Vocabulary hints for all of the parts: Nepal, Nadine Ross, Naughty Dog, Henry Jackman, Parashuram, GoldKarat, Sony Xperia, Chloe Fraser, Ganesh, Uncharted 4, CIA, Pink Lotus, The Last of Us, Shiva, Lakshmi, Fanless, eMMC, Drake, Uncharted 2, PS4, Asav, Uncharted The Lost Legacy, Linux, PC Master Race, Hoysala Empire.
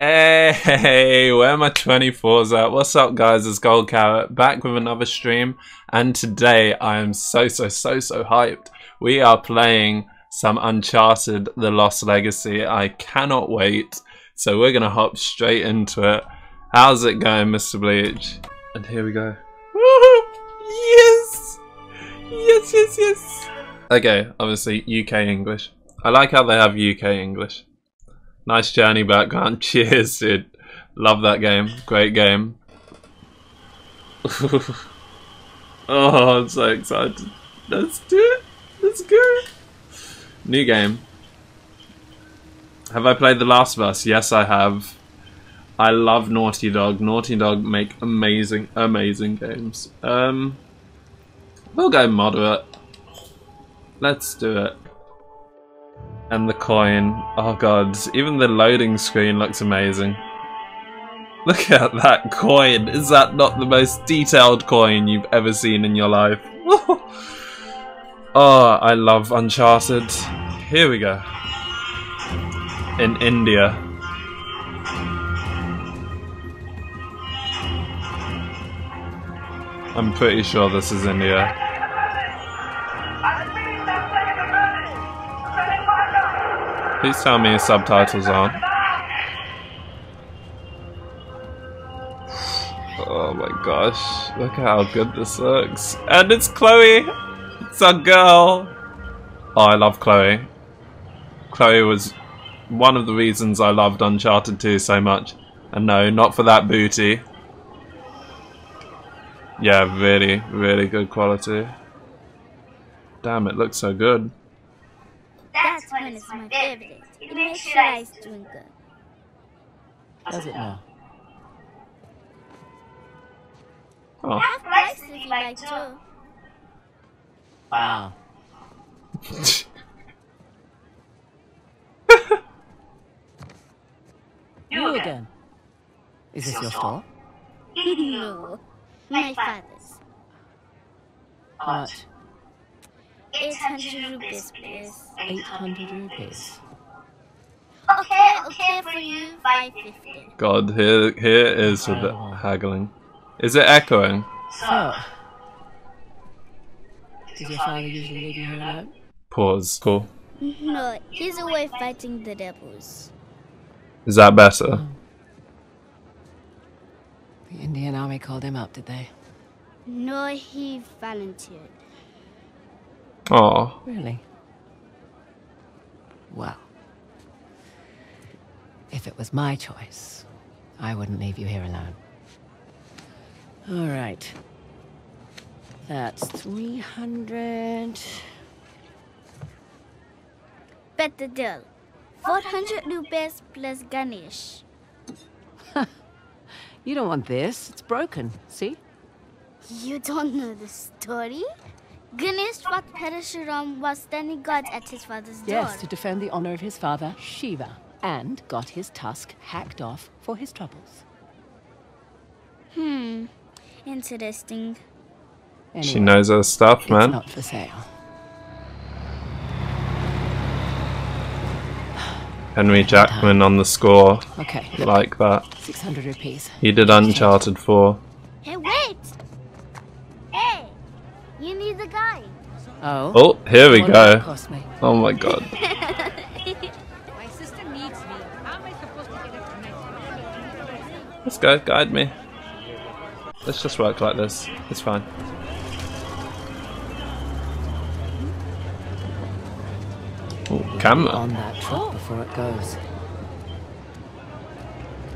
Hey, where my 24s at? What's up, guys? It's GoldKarat back with another stream, and today I am so hyped. We are playing some Uncharted The Lost Legacy. I cannot wait, so we're gonna hop straight into it. How's it going, Mr. Bleach? And here we go. Woohoo! Yes! Yes, yes, yes! Okay, obviously UK English. I like how they have UK English. Nice journey background. Cheers, dude. Love that game. Great game. Oh, I'm so excited. Let's do it. Let's go. New game. Have I played The Last of Us? Yes, I have. I love Naughty Dog. Naughty Dog make amazing games. We'll go moderate. Let's do it. And the coin. Oh god, even the loading screen looks amazing. Look at that coin. Is that not the most detailed coin you've ever seen in your life? Oh, I love Uncharted. Here we go. In India. I'm pretty sure this is India. Please tell me his subtitles aren't. Oh my gosh, look how good this looks. And it's Chloe! It's our girl! Oh, I love Chloe. Chloe was one of the reasons I loved Uncharted 2 so much. And no, not for that booty. Yeah, really, really good quality. Damn, it looks so good. That's when it's my favorite. It makes sure I doing good. Does it now? Oh. Half price if you like too. Wow. You again. Is this your store? No. My father's. What? 800 rupees, please. 800 rupees. Okay, okay for you. 550. God, here is with the haggling. Is it echoing? So, does your father usually leave you here alone? Pause. Cool. No, he's away fighting the devils. Is that better? The Indian army called him up, did they? No, he volunteered. Oh. Really? Well, if it was my choice, I wouldn't leave you here alone. All right. That's 300. Better deal. 400 rupees plus Ganesh. You don't want this. It's broken. See? You don't know the story? Ganesh fought Parashuram while standing guard at his father's door. Yes, to defend the honor of his father, Shiva, and got his tusk hacked off for his troubles. Hmm, interesting. Anyway, she knows her stuff, man. It's not for sale. Henry Jackman on the score. Okay, look, like that. 600 rupees. He did Uncharted 4. Hey, wait! Hey! You need the guy. Oh. Oh, here we go. Oh my god. My sister needs me. How am I supposed to get it? Let's go, guide me. Let's just work like this. It's fine. Oh, camera. On that truck before it goes.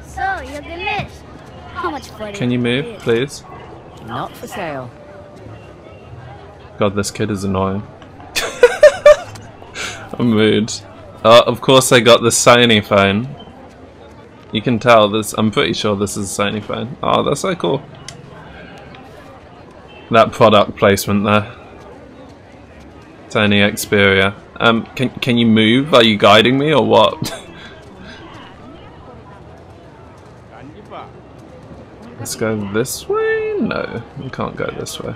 So you're Ganesh. How much for it? Can you move, please? Not for sale. God, this kid is annoying. I'm rude. Oh, of course they got the Sony phone. You can tell this. I'm pretty sure this is a Sony phone. Oh, that's so cool. That product placement there. Sony Xperia. Can you move? Are you guiding me or what? Let's go this way? No, we can't go this way.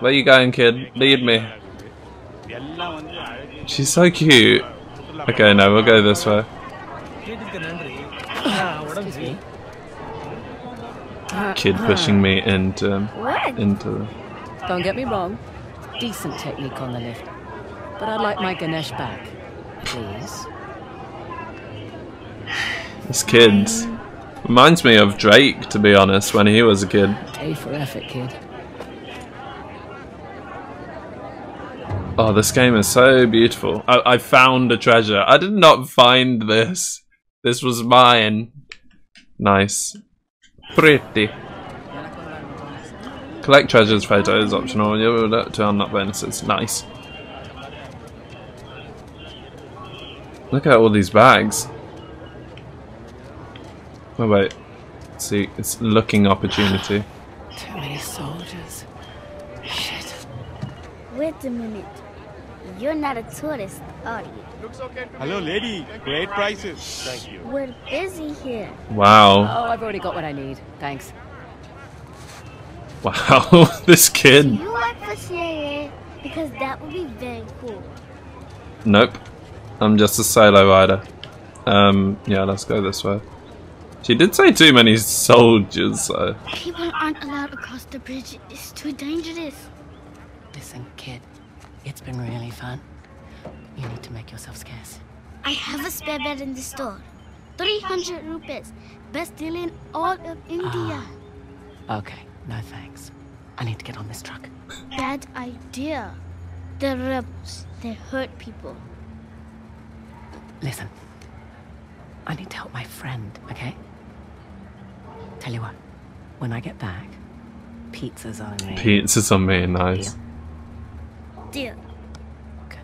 Where you going, kid? Lead me. She's so cute. Okay, no, we'll go this way. Kid pushing me into. Don't get me wrong, decent technique on the lift, but I'd like my Ganesh back, please. These kids reminds me of Drake, to be honest, when he was a kid. Pay for effort, kid. Oh, this game is so beautiful. I found a treasure. I did not find this. This was mine. Nice. Pretty. Collect treasures photo is optional. You'll to unlock bonuses. Nice. Look at all these bags. Oh wait. See, it's looking opportunity. Too many soldiers. Shit. Wait a minute. You're not a tourist, are you? Looks okay to Hello, lady. Great prices. Thank you. We're busy here. Wow. Oh, I've already got what I need. Thanks. Wow, this kid. Do you work for CIA? Because that would be very cool. Nope. I'm just a solo rider. Yeah, let's go this way. She did say too many soldiers, so... People aren't allowed across the bridge. It's too dangerous. Listen, kid. It's been really fun. You need to make yourself scarce. I have a spare bed in the store. 300 rupees. Best deal in all of India. Okay, no thanks. I need to get on this truck. Bad idea. The rebels, they hurt people. Listen. I need to help my friend, okay? Tell you what, when I get back, pizza's on me. Pizza's on me, nice. Deal. Okay.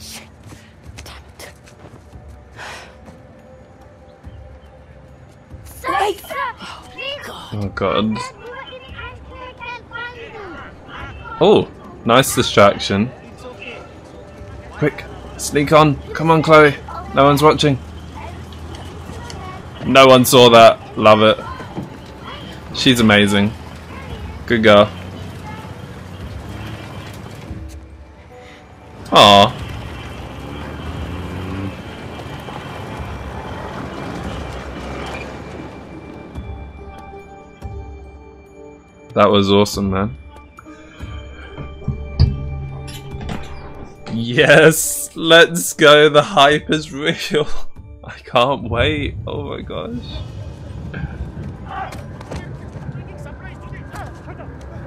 Shit. Damn it. Sir, wait. Sir, please. Oh god. Oh, nice distraction. Quick, sneak on. Come on, Chloe. No one's watching. No one saw that. Love it. She's amazing. Good girl. Aww. That was awesome, man. Yes! Let's go! The hype is real! I can't wait! Oh my gosh.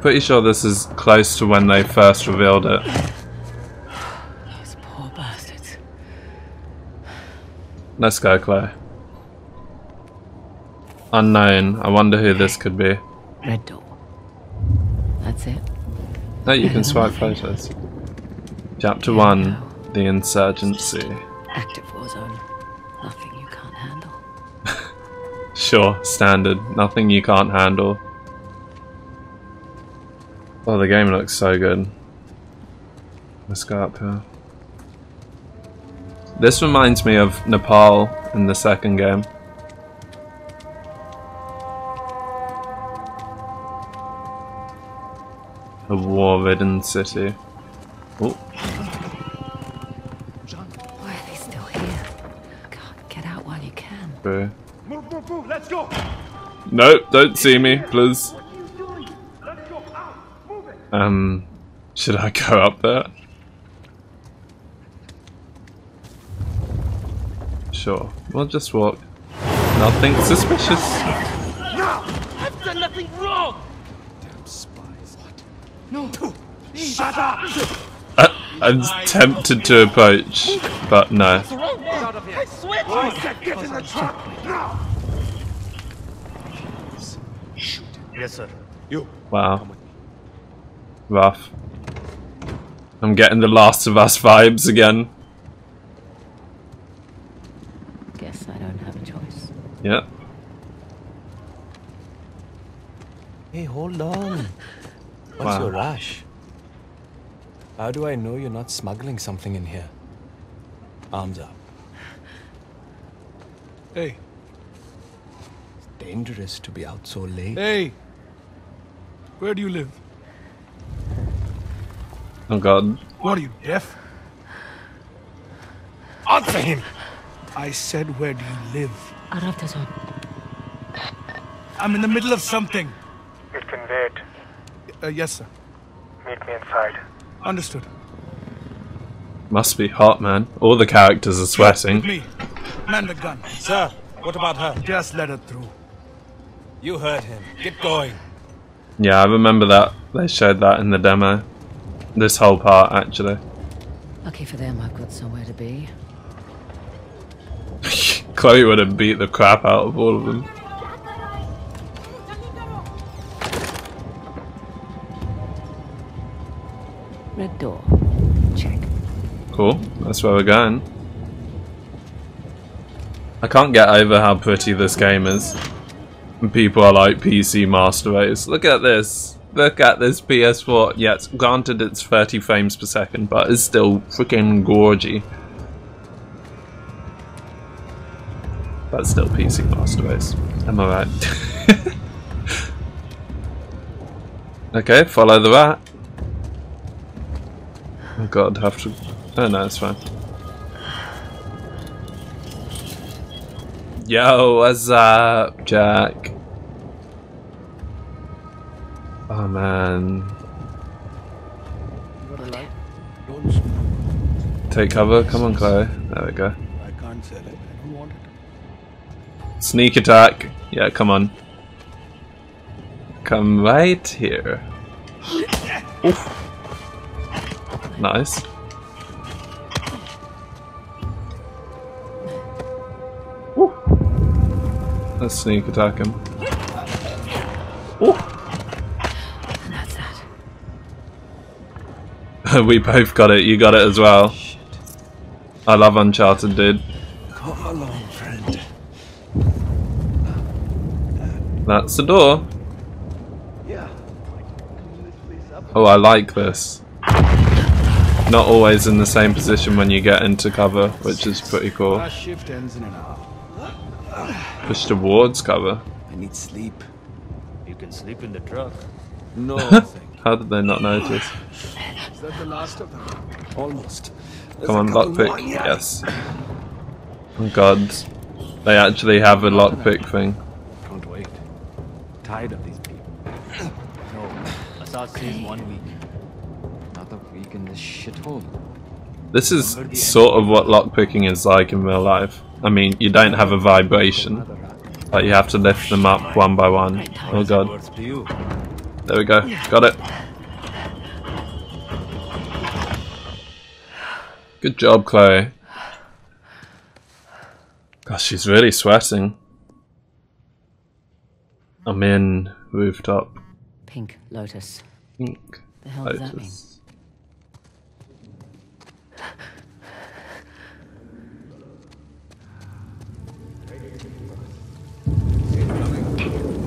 Pretty sure this is close to when they first revealed it. Those poor bastards. Let's go, Claire. Unknown. I wonder who this could be. Red door. That's it. No, you can swipe photos. Chapter 1, The Insurgency. Active war zone. Nothing you can't handle. Sure, standard. Nothing you can't handle. Oh, the game looks so good. Let's go up here. This reminds me of Nepal in the second game. A war-ridden city. Oh. Why are they still here? God, get out while you can. Okay. Move, move, move, let's go. No, don't see me, please. Let's go out. Move it. Should I go up there? Sure. We'll just walk. Nothing suspicious. No! I've done nothing wrong! Damn spies. What? No! Shut up! I'm tempted to approach, but no. Yes, sir. You. Wow. Rough. I'm getting the Last of Us vibes again. Guess I don't have a choice. Yeah. Hey, hold on. What's your rush? How do I know you're not smuggling something in here? Arms up. Hey. It's dangerous to be out so late. Hey. Where do you live? Oh god. What are you, deaf? Answer him! I said, where do you live? I'm in the middle of something. You can wait. Yes, sir. Meet me inside. Understood. Must be hot, man. All the characters are sweating. With me. Man the gun. Sir, what about her? Just let her through. You heard him. Get going. Yeah, I remember that. They showed that in the demo. This whole part, actually. Lucky for them, I've got somewhere to be. Chloe would have beat the crap out of all of them. Red door. Check. Cool. That's where we're going. I can't get over how pretty this game is. People are like, PC Master Race. Look at this. Look at this PS4. Yes, granted it's 30 frames per second, but it's still freaking gorgy. That's still PC Master Race. Am I right? Okay, follow the rat. Oh god, have to... Oh no, it's fine. Yo, what's up, Jack? Oh man. Take cover, come on Chloe. There we go. I can't sell it, I don't want it. Sneak attack. Yeah, come on. Come right here. Oof. Nice. Woo. Let's sneak attack him. Woo. And that's that. We both got it. You got it as well. Shit. I love Uncharted, dude. Come along, friend. That's the door. Yeah. Oh, I like this. Not always in the same position when you get into cover, which is pretty cool. Push towards cover. I need sleep. You can sleep in the truck. No. How did they not notice? Is that the last of them? Almost. Come on, lockpick. Yes. Oh god. They actually have a lockpick thing. Can't wait. Tired of these people. No. I saw in 1 week. In this shithole. This is sort of what lockpicking is like in real life. I mean, you don't have a vibration, but you have to lift them up one by one. Oh god. There we go. Got it. Good job, Chloe. Gosh, she's really sweating. I'm in rooftop. Pink Lotus. Pink Lotus. The hell does that mean?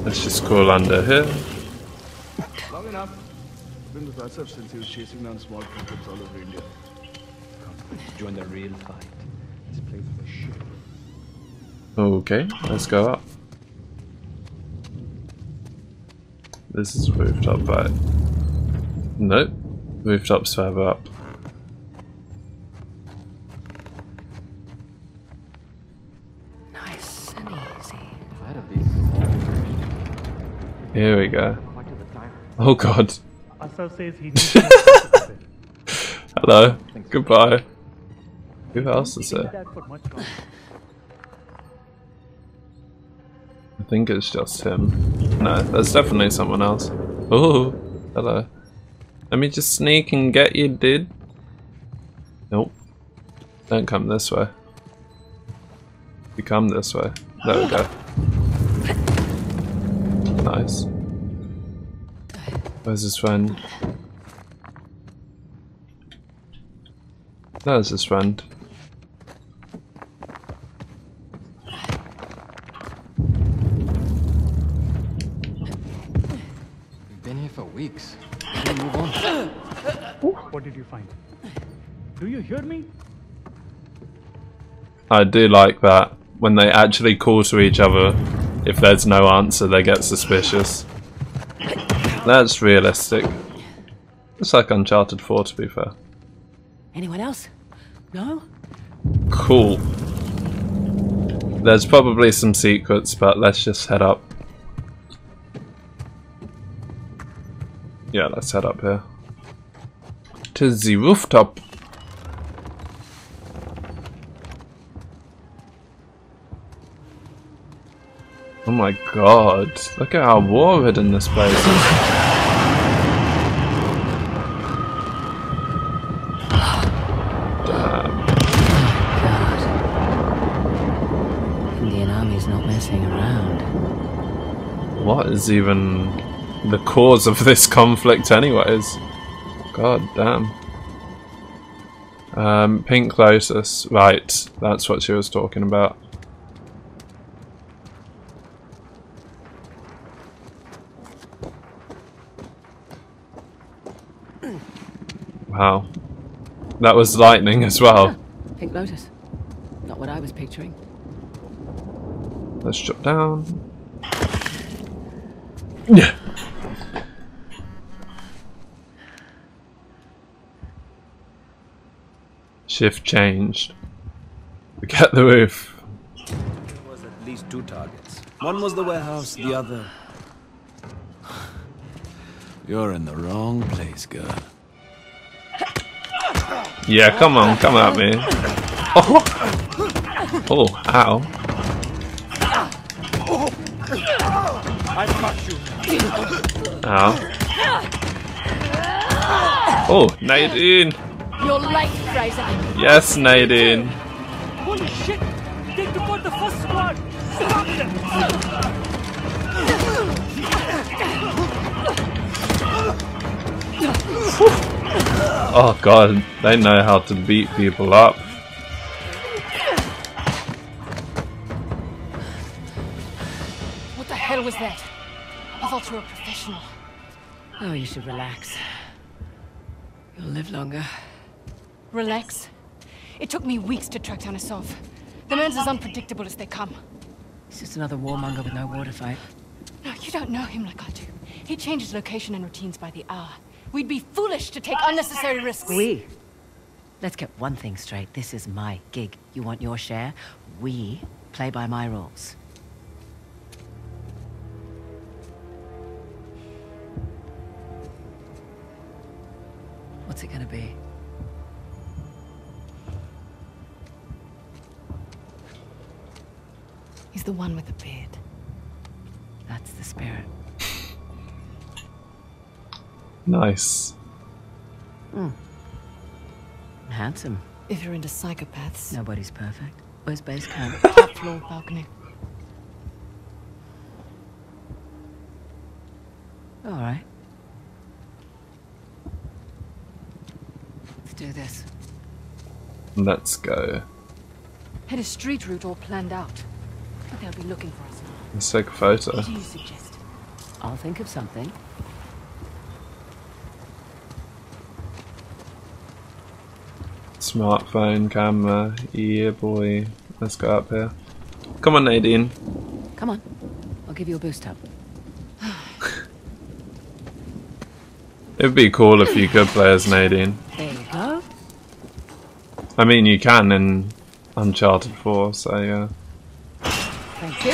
Let's just crawl under here. Long enough. I've been with Asav since he was chasing down small crickets all over India. Join the real fight. This place for shit. Okay, let's go up. This is rooftop, right? Nope. Rooftop's further up. Here we go. Oh god. Hello. Goodbye. Who else is there? I think it's just him. No, there's definitely someone else. Oh, hello. Let me just sneak and get you, dude. Nope. Don't come this way. You come this way. There we go. Nice. Where's his friend? There's his friend. We've been here for weeks. Can we move on? What did you find? Do you hear me? I do like that. When they actually call to each other. If there's no answer, they get suspicious. That's realistic. It's like Uncharted 4, to be fair. Anyone else? No? Cool. There's probably some secrets, but let's just head up. Yeah, let's head up here. To the rooftop. Oh my god, look at how war-ridden this place is. What is even the cause of this conflict anyways? God damn. Pink Lotus. Right, that's what she was talking about. Wow. That was lightning as well. Pink Lotus. Not what I was picturing. Let's jump down. Yeah. Shift changed. Forget the roof. There was at least two targets. One was the warehouse, the other... You're in the wrong place, girl. Yeah, come on, come at me. Oh, oh, ow. Ow. Oh, Nadine! You're late, Fraser. Yes, Nadine. Holy shit! They deployed the first squad! Stop them! Oh god, they know how to beat people up. What the hell was that? I thought you were a professional. Oh, you should relax. You'll live longer. Relax? It took me weeks to track down Asav. The man's as unpredictable as they come. He's just another warmonger with no water fight. No, you don't know him like I do. He changes location and routines by the hour. We'd be foolish to take unnecessary risks. We? Let's get one thing straight. This is my gig. You want your share? We play by my rules. What's it gonna be? He's the one with the beard. That's the spirit. Nice. Mm. Handsome. If you're into psychopaths. Nobody's perfect. Where's base camp? Top floor balcony. All right. Do this. Let's go. Had a street route all planned out, but they'll be looking for us now. Let's take a photo. What do you suggest? I'll think of something. Smartphone camera, yeah boy. Let's go up here. Come on, Nadine. Come on. I'll give you a boost up. It'd be cool if you could play as Nadine. I mean, you can in Uncharted 4, so yeah. Thank you.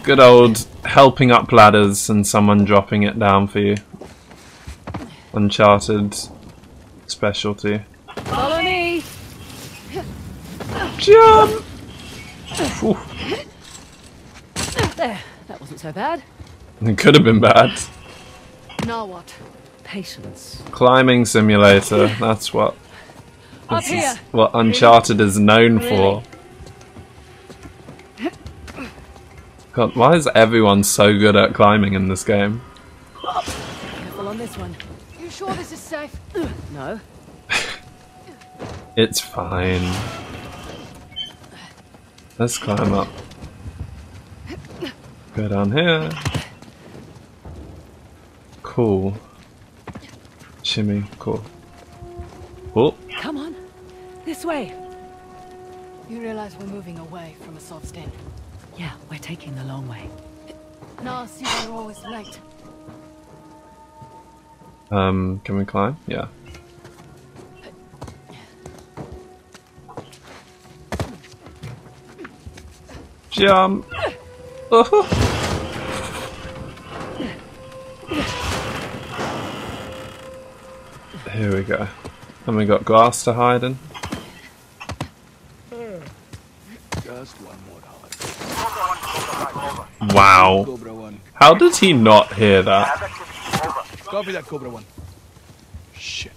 Good old helping up ladders and someone dropping it down for you. Uncharted specialty. Follow me. Jump. Ooh. There, that wasn't so bad. It could have been bad. Now what? Patience. Climbing simulator. That's what. This is what Uncharted is known for. God, why is everyone so good at climbing in this game? Careful on this one. You sure this is safe? No. It's fine. Let's climb up. Go down here. Cool. Shimmy. Cool. Oh. Come on. This way. You realize we're moving away from Asav's den? Yeah, we're taking the long way. No, see, we're always late. Can we climb? Yeah. Jump. Oh. Here we go. And we got glass to hide in. Just one more hide. Wow. How did he not hear that? Copy that, Cobra One. Shit.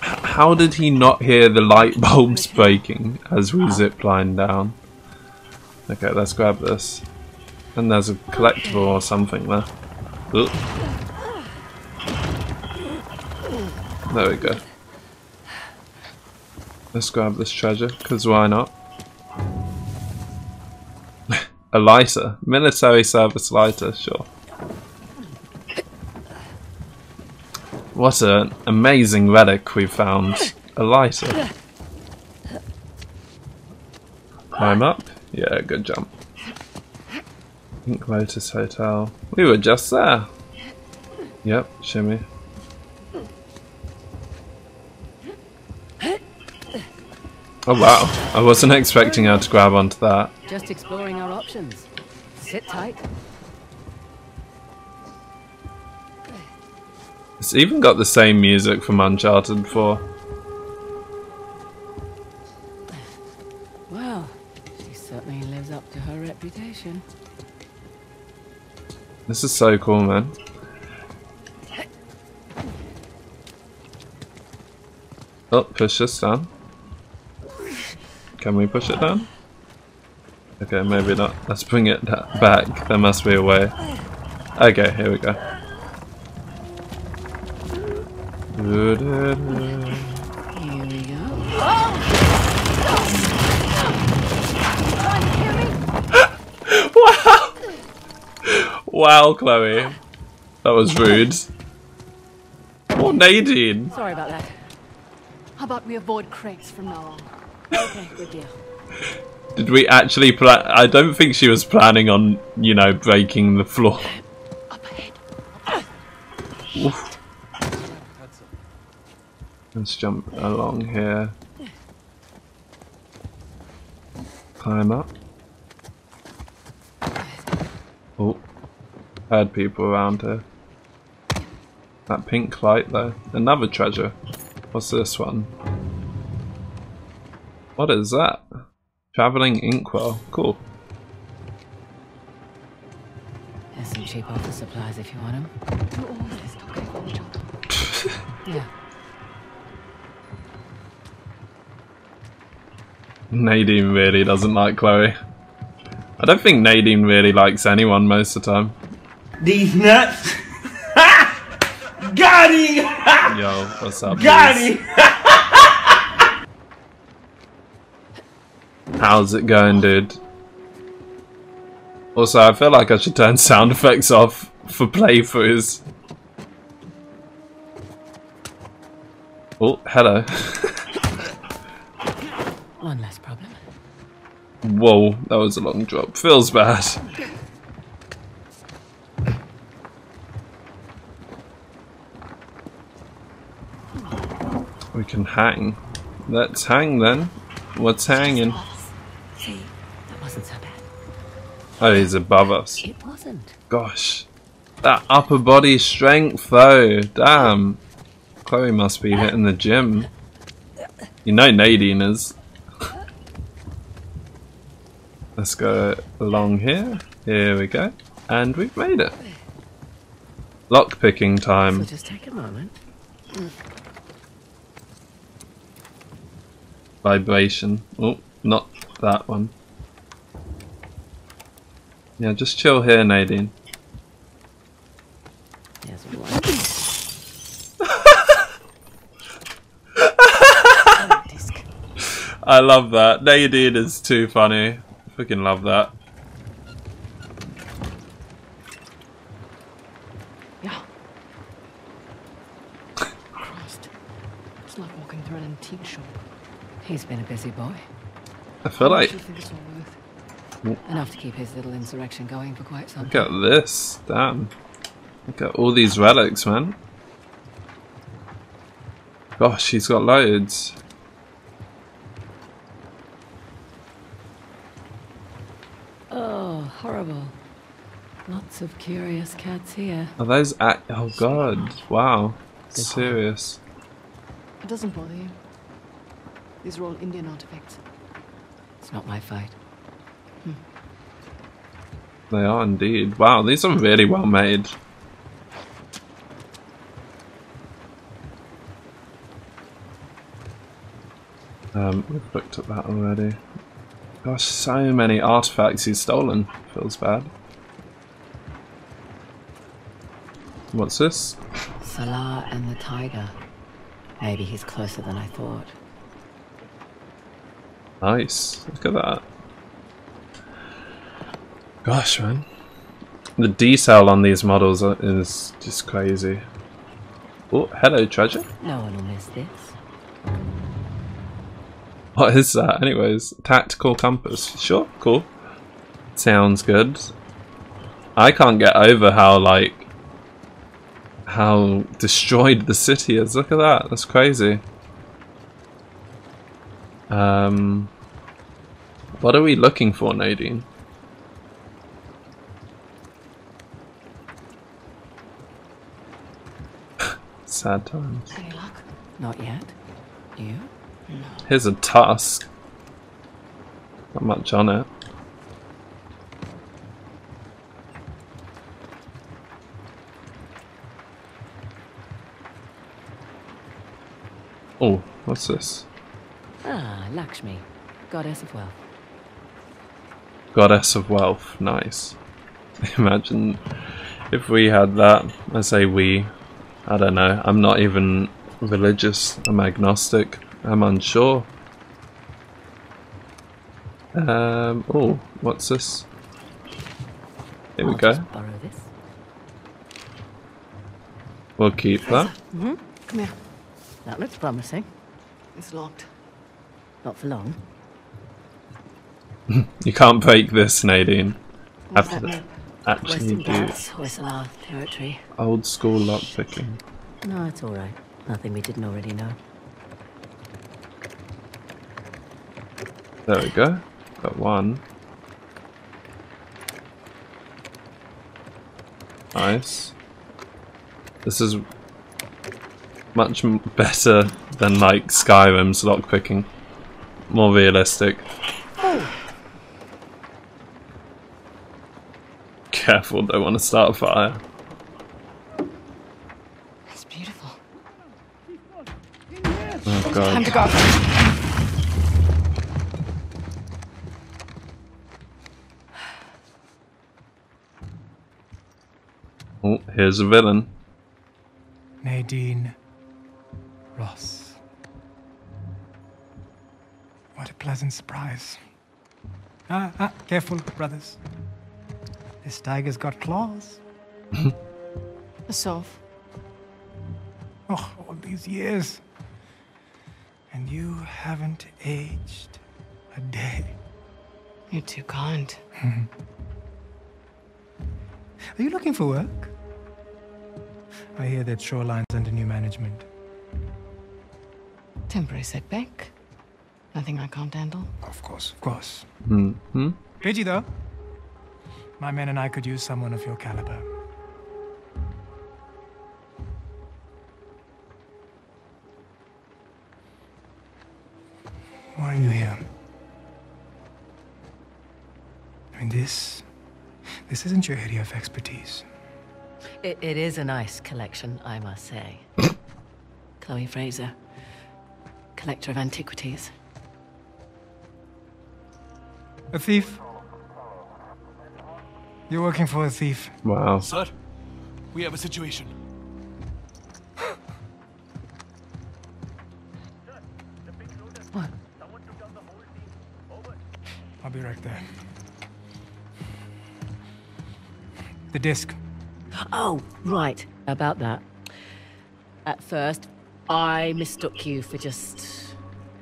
How did he not hear the light bulbs breaking as we zipline down? Okay, let's grab this. And there's a collectible or something there. Ooh. There we go. Let's grab this treasure, because why not? A lighter. Military service lighter, sure. What an amazing relic we found. A lighter. Climb up. Yeah, good jump. Pink Lotus Hotel. We were just there. Yep, shimmy. Oh wow, I wasn't expecting her to grab onto that. Just exploring our options. Sit tight. It's even got the same music from Uncharted 4. Well, she certainly lives up to her reputation. This is so cool, man. Oh, push this down. Can we push it down? Okay, maybe not. Let's bring it back. There must be a way. Okay, here we go. Here we go. Wow! Wow, Chloe. That was rude. Or Nadine. Sorry about that. How about we avoid crates from now on? Okay, good deal. Did we actually plan? I don't think she was planning on, you know, breaking the floor. Up ahead. Oof. Let's jump along here. Climb up. Oh, heard people around here. That pink light though. Another treasure. What's this one? What is that? Traveling inkwell. Cool. There's some cheap office supplies if you want them. We're always talking about each other. Yeah. Nadine really doesn't like Chloe. I don't think Nadine really likes anyone most of the time. These nuts. Got him. Yo, what's up? Got him. How's it going, dude? Also, I feel like I should turn sound effects off for playthroughs. Oh, hello. One less problem. Whoa, that was a long drop. Feels bad. We can hang. Let's hang then. What's hanging? Oh, he's above us. It wasn't. Gosh. That upper body strength though. Damn. Chloe must be hitting the gym. You know Nadine is. Let's go along here. Here we go. And we've made it. Lock picking time. So just take a moment. Vibration. Oh, not that one. Yeah, just chill here, Nadine. Yes, I love that. Nadine is too funny. Freaking love that. Yeah. Christ. It's like walking through an antique shop. He's been a busy boy. I feel like... enough to keep his little insurrection going for quite some time. Look at this, damn. Look at all these relics, man. Gosh, he's got loads. horrible. Lots of curious cats here. Are those at? Oh god! Wow, serious. It doesn't bother you. These are all Indian artifacts. It's not my fight. Hmm. They are indeed. Wow, these are really well made. We've looked at that already. Gosh, so many artifacts he's stolen. Feels bad. What's this? Salah and the tiger. Maybe he's closer than I thought. Nice. Look at that. Gosh, man. The detail on these models is just crazy. Oh, hello, treasure. No one will miss this. What is that? Anyways, tactical compass. Sure, cool. Sounds good. I can't get over how, like, how destroyed the city is. Look at that. That's crazy. What are we looking for, Nadine? Sad times. Any luck? Not yet. You? No. Here's a tusk. Not much on it. Oh, what's this? Ah, Lakshmi, goddess of wealth. Goddess of wealth, nice. Imagine if we had that. I say we. I don't know. I'm not even religious. I'm agnostic. I'm unsure. Oh, what's this? Here we go. We'll keep that. Mm-hmm. Come here. That looks promising. It's locked. Not for long. You can't break this, Nadine. Actually, Hoysala territory. Old school lock picking. No, it's all right. Nothing we didn't already know. There we go. Got one. Nice. This is much better than like Skyrim's lockpicking. More realistic. Oh. Careful, don't want to start a fire. That's beautiful. Oh god. Time to go. Oh, here's a villain. Nadine Ross. What a pleasant surprise. Careful, brothers. This tiger's got claws. Asav. Oh, all these years. And you haven't aged a day. You're too kind. Are you looking for work? I hear that Shoreline's under new management. Temporary setback. Nothing I can't handle. Of course, of course. Mm-hmm. Pidgey, though. My men and I could use someone of your caliber. Why are you here? I mean, this isn't your area of expertise. It is a nice collection, I must say. Chloe Fraser, collector of antiquities. A thief. You're working for a thief. Wow. Sir, we have a situation. What? I'll be right there. The disc. Oh, right. About that. At first, I mistook you for just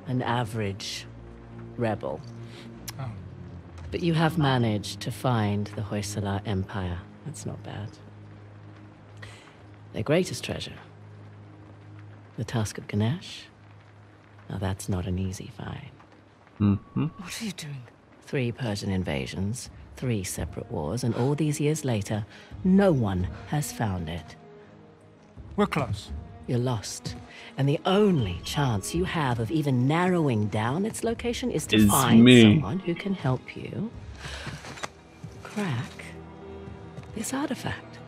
an average rebel. Oh. But you have managed to find the Hoysala Empire. That's not bad. Their greatest treasure. The tusk of Ganesh. Now that's not an easy find. Mm-hmm. What are you doing? 3 Persian invasions, 3 separate wars, and all these years later, no one has found it. We're close. You're lost. And the only chance you have of even narrowing down its location is to find someone who can help you crack this artifact.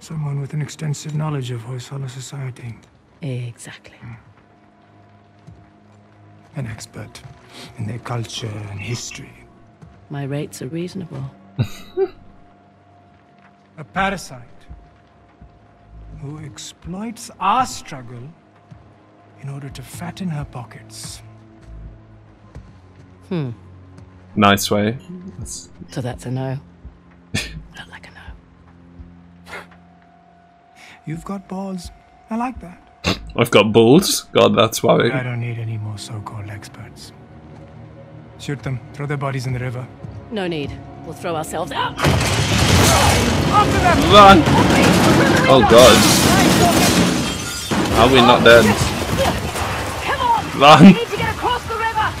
Someone with an extensive knowledge of Hoysala society. Exactly. An expert in their culture and history. My rates are reasonable. A parasite who exploits our struggle in order to fatten her pockets. Hmm. Nice way. So that's a no. Not like a no. You've got balls. I like that. I've got balls. God, that's worrying. I don't need any more so-called experts. Shoot them. Throw their bodies in the river. No need. We'll throw ourselves out. After them. Run. Oh, God. Are we not dead? Come on. Run. We need to get across the river.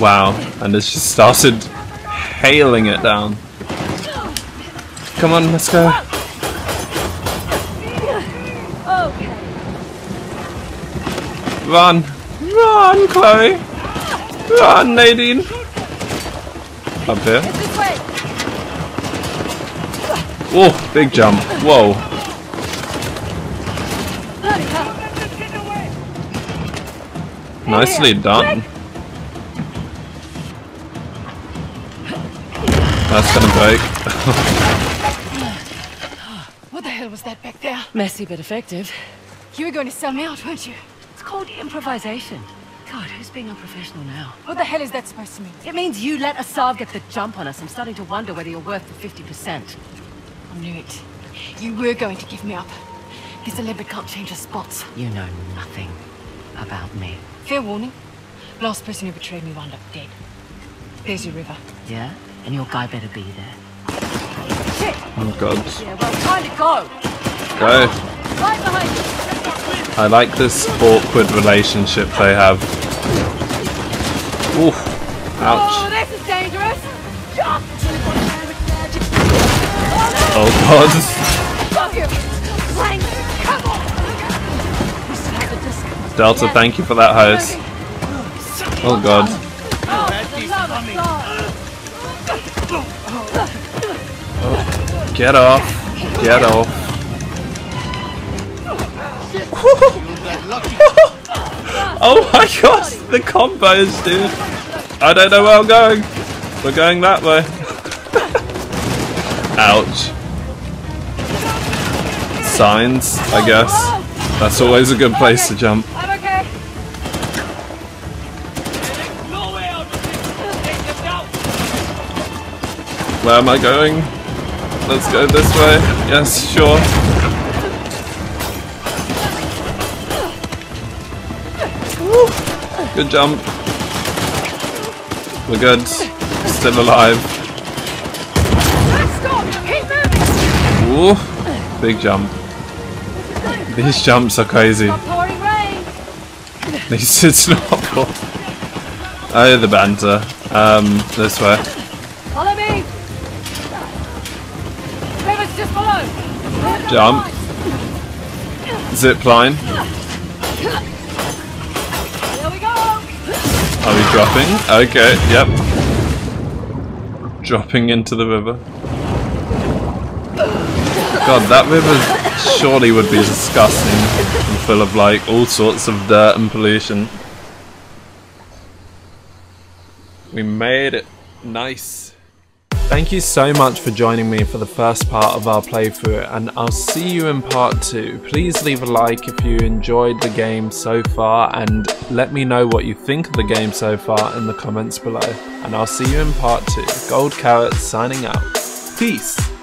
Wow. And it's just started hailing it down. Come on, let's go. Run! Run, Chloe! Run, Nadine! Up here. Oh, big jump. Whoa. Nicely done. That's gonna break. What the hell was that back there? Messy but effective. You were going to sell me out, weren't you? Called improvisation. God, who's being unprofessional now? What the hell is that supposed to mean? It means you let Asav get the jump on us. I'm starting to wonder whether you're worth the 50%. I knew it. You were going to give me up. This leopard can't change her spots. You know nothing about me. Fair warning. Last person who betrayed me wound up dead. There's your river. Yeah? And your guy better be there. Shit! Oh, God. Yeah, well, time to go! Go. Right behind you! I like this awkward relationship they have. Oof. Ouch. Oh, this is dangerous. Oh, God. Delta, thank you for that hose. Oh, God. Oh. Get off. Get off. Oh my gosh, the combos, dude. I don't know where I'm going. We're going that way. Ouch. Signs, I guess. That's always a good place to jump. I'm okay. Where am I going? Let's go this way. Yes, sure. Good jump. We're good. Still alive. Ooh, big jump. These jumps are crazy. This is not cool. Oh, the banter. This way. Follow me. River's just below. Jump. Zip line. Are we dropping? Okay, yep. Dropping into the river. God, that river surely would be disgusting and full of like all sorts of dirt and pollution. We made it. Nice. Thank you so much for joining me for the first part of our playthrough, and I'll see you in part 2. Please leave a like if you enjoyed the game so far, and let me know what you think of the game so far in the comments below. And I'll see you in part 2. GoldKarat signing out. Peace!